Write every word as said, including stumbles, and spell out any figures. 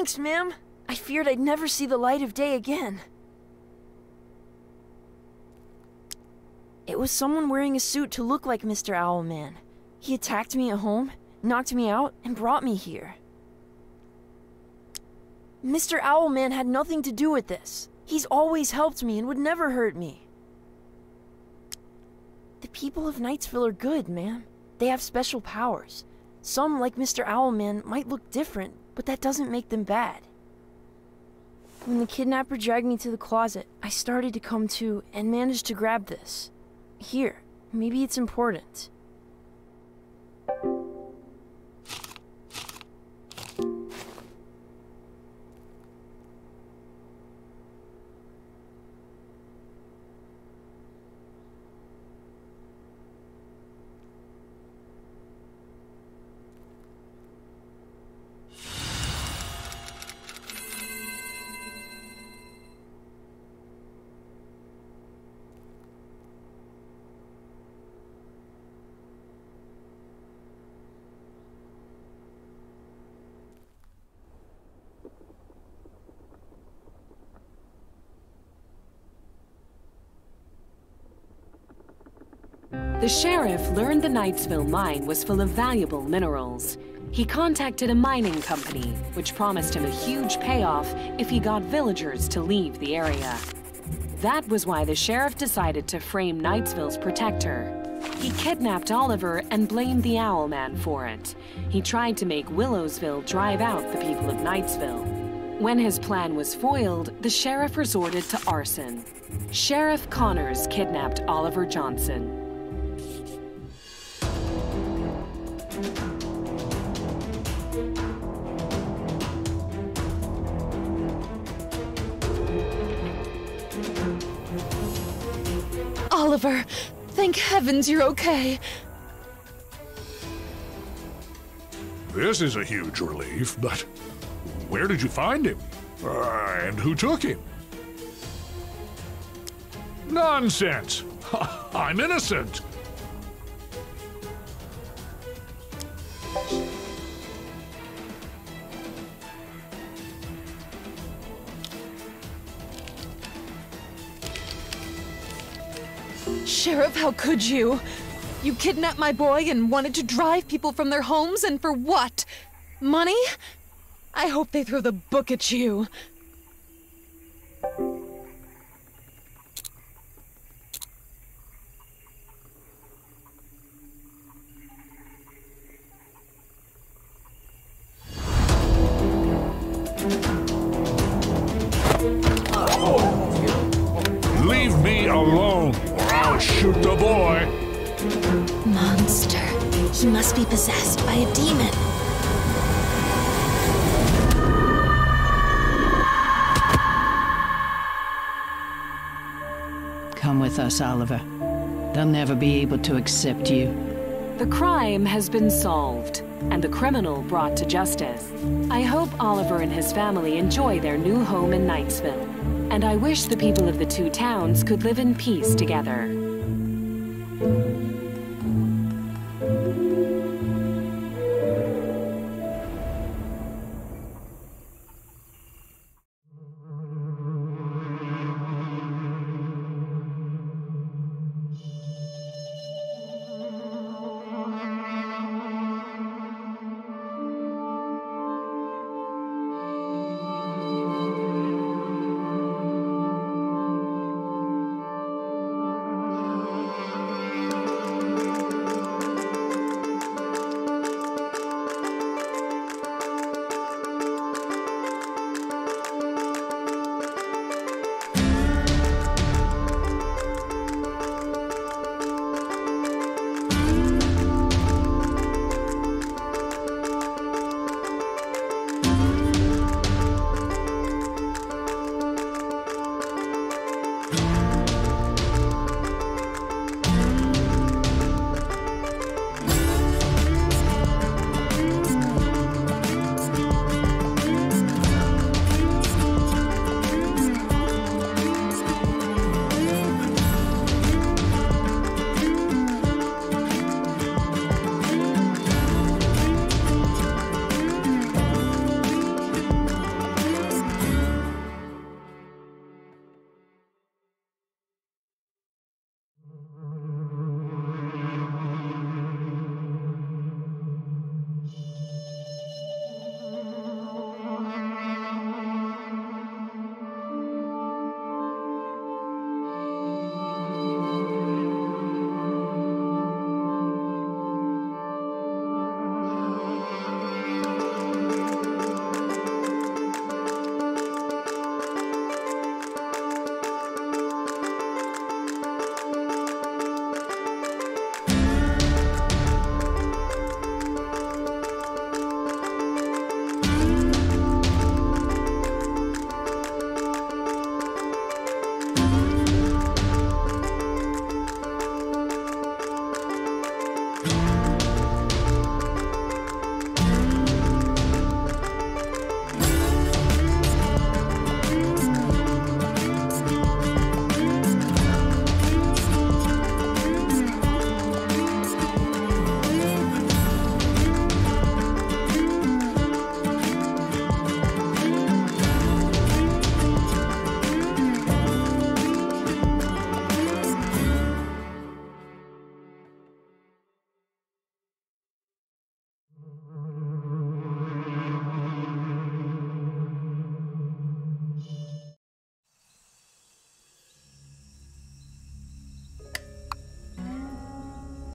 Thanks, ma'am. I feared I'd never see the light of day again. It was someone wearing a suit to look like Mister Owlman. He attacked me at home, knocked me out, and brought me here. Mister Owlman had nothing to do with this. He's always helped me and would never hurt me. The people of Nightsville are good, ma'am. They have special powers. Some, like Mister Owlman, might look different, but that doesn't make them bad. When the kidnapper dragged me to the closet, I started to come to and managed to grab this. Here, maybe it's important. The sheriff learned the Nightsville mine was full of valuable minerals. He contacted a mining company, which promised him a huge payoff if he got villagers to leave the area. That was why the sheriff decided to frame Nightsville's protector. He kidnapped Oliver and blamed the Owlman for it. He tried to make Willowsville drive out the people of Nightsville. When his plan was foiled, the sheriff resorted to arson. Sheriff Connors kidnapped Oliver Johnson. Oliver, thank heavens you're okay. This is a huge relief, but where did you find him? Uh, and who took him? Nonsense! I'm innocent! Sheriff, how could you? You kidnapped my boy and wanted to drive people from their homes, and for what? Money? I hope they throw the book at you. Possessed by a demon. Come with us, Oliver. They'll never be able to accept you. The crime has been solved, and the criminal brought to justice. I hope Oliver and his family enjoy their new home in Nightsville, and I wish the people of the two towns could live in peace together.